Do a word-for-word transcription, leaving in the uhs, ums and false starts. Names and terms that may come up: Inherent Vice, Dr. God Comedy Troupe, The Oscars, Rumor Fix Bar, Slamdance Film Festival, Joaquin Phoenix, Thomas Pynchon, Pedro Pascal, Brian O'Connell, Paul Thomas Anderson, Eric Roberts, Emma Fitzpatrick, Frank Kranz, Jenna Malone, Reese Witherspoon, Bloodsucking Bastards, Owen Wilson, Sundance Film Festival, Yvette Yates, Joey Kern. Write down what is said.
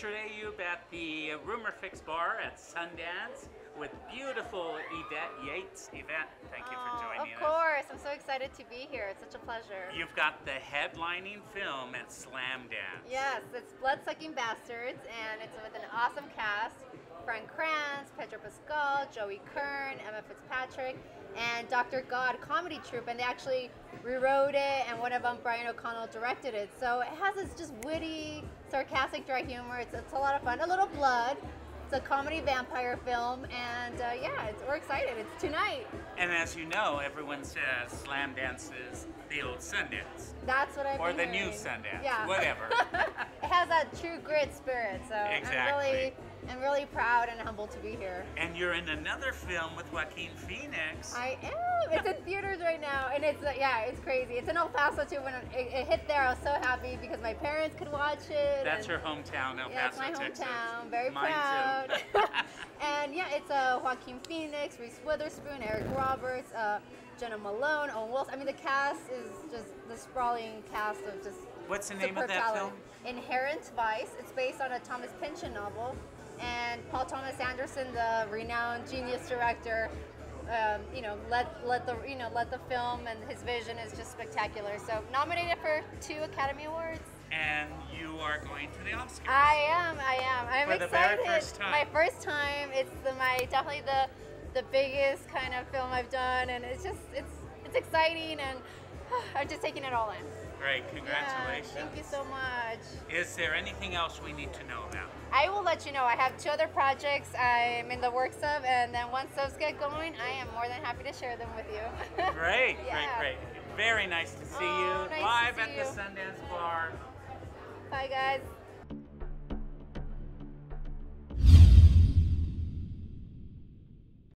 Today you're at the Rumor Fix Bar at Sundance with beautiful Yvette Yates. Yvette, thank you for joining us. Of course, I'm so excited to be here. It's such a pleasure. You've got the headlining film at Slamdance. Yes, it's Bloodsucking Bastards, and it's with an awesome cast. Frank Kranz, Pedro Pascal, Joey Kern, Emma Fitzpatrick, and Doctor God Comedy Troupe, and they actually rewrote it, and one of them, Brian O'Connell, directed it. So it has this just witty, sarcastic, dry humor. It's, it's a lot of fun. A little blood. It's a comedy vampire film, and uh, yeah, it's, we're excited. It's tonight. And as you know, everyone says Slamdance is the old Sundance. That's what I've been Or the hearing. New Sundance. Yeah. Whatever. It has that true grit spirit, so exactly. I'm really... I'm really proud and humbled to be here. And you're in another film with Joaquin Phoenix. I am. It's in theaters right now, and it's uh, yeah, it's crazy. It's in El Paso too. When it, it hit there, I was so happy because my parents could watch it. That's and, her hometown, El yeah, Paso, Texas. That's my hometown. Texas. Very Mine proud. Too. And yeah, it's uh, Joaquin Phoenix, Reese Witherspoon, Eric Roberts, uh, Jenna Malone, Owen Wilson. I mean, the cast is just the sprawling cast of just. What's the name of that talent. film? Inherent Vice. It's based on a Thomas Pynchon novel. And Paul Thomas Anderson, the renowned genius director, um, you know, let let the you know let the film, and his vision is just spectacular. So nominated for two Academy Awards. And you are going to the Oscars. I am. I am. I'm for excited. For the very first time. My first time. It's the, my definitely the the biggest kind of film I've done, and it's just it's it's exciting, and I'm just taking it all in. Great, congratulations. Yeah, thank you so much. Is there anything else we need to know about? I will let you know. I have two other projects I'm in the works of, and then once those get going, I am more than happy to share them with you. Great, yeah. great, great. Very nice to see oh, you. Nice Live to see at you. the Sundance Bar. Bye, guys.